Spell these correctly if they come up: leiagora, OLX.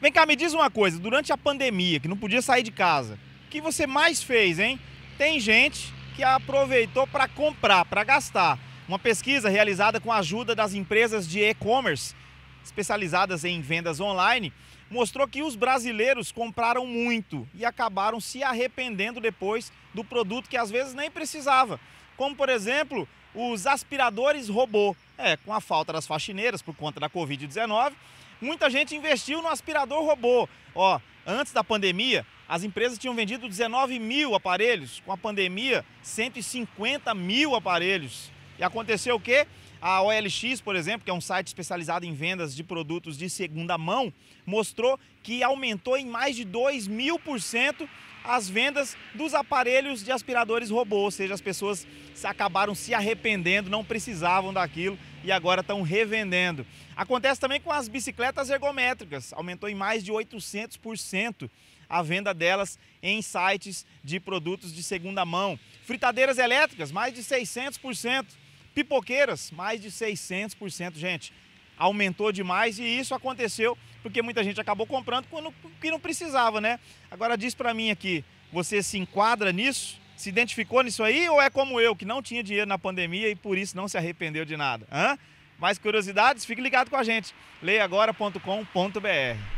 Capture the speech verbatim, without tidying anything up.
Vem cá, me diz uma coisa, durante a pandemia, que não podia sair de casa, o que você mais fez, hein? Tem gente que aproveitou para comprar, para gastar. Uma pesquisa realizada com a ajuda das empresas de e-commerce, especializadas em vendas online, mostrou que os brasileiros compraram muito e acabaram se arrependendo depois do produto que às vezes nem precisava. Como, por exemplo, os aspiradores robô. É, com a falta das faxineiras por conta da covid dezenove, muita gente investiu no aspirador robô. Ó, antes da pandemia, as empresas tinham vendido dezenove mil aparelhos. Com a pandemia, cento e cinquenta mil aparelhos. E aconteceu o quê? A O L X, por exemplo, que é um site especializado em vendas de produtos de segunda mão, mostrou que aumentou em mais de dois mil por cento as vendas dos aparelhos de aspiradores robô. Ou seja, as pessoas acabaram se arrependendo, não precisavam daquilo e agora estão revendendo. Acontece também com as bicicletas ergométricas. Aumentou em mais de oitocentos por cento a venda delas em sites de produtos de segunda mão. Fritadeiras elétricas, mais de seiscentos por cento. Pipoqueiras, mais de seiscentos por cento, gente. Aumentou demais e isso aconteceu porque muita gente acabou comprando quando que não precisava, né? Agora diz pra mim aqui, você se enquadra nisso? Se identificou nisso aí ou é como eu, que não tinha dinheiro na pandemia e por isso não se arrependeu de nada? Hã? Mais curiosidades? Fique ligado com a gente. leia agora ponto com ponto br.